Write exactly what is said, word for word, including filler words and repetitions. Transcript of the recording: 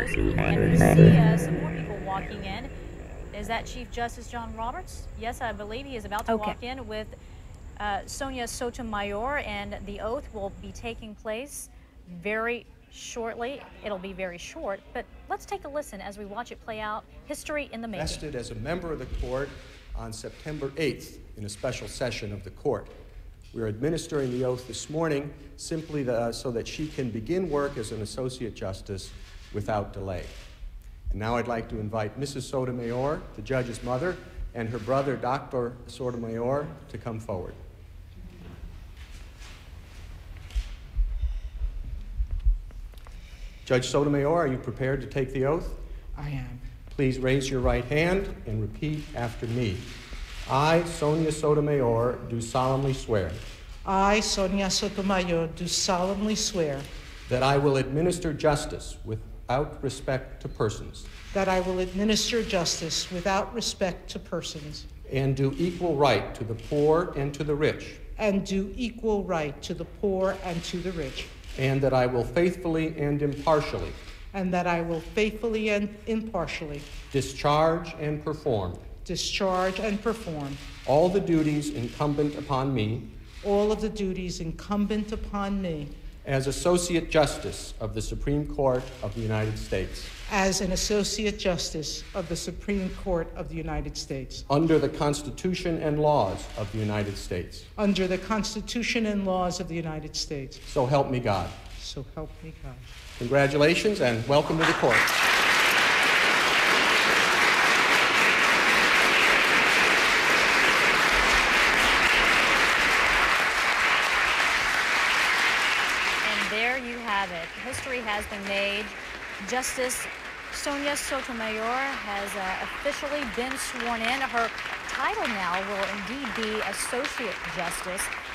democracy. And we see uh, some more people walking in. Is that Chief Justice John Roberts? Yes, I believe he is about to okay. walk in with uh, Sonia Sotomayor, and the oath will be taking place very shortly. It'll be very short, but let's take a listen as we watch it play out. History in the making. Vested as a member of the court on September eighth in a special session of the court. We are administering the oath this morning simply to, uh, so that she can begin work as an Associate Justice without delay. And now I'd like to invite Missus Sotomayor, the judge's mother, and her brother, Doctor Sotomayor, to come forward. Judge Sotomayor, are you prepared to take the oath? I am. Please raise your right hand and repeat after me. I, Sonia Sotomayor, do solemnly swear. I, Sonia Sotomayor, do solemnly swear. That I will administer justice without respect to persons. That I will administer justice without respect to persons. And do equal right to the poor and to the rich. And do equal right to the poor and to the rich. And that I will faithfully and impartially. And that I will faithfully and impartially. Discharge and perform. Discharge and perform. All the duties incumbent upon me. All of the duties incumbent upon me. As Associate Justice of the Supreme Court of the United States. As an Associate Justice of the Supreme Court of the United States. Under the Constitution and laws of the United States. Under the Constitution and laws of the United States. So help me God. So help me God. Congratulations and welcome to the court. History has been made. Justice Sonia Sotomayor has uh, officially been sworn in. Her title now will indeed be Associate Justice.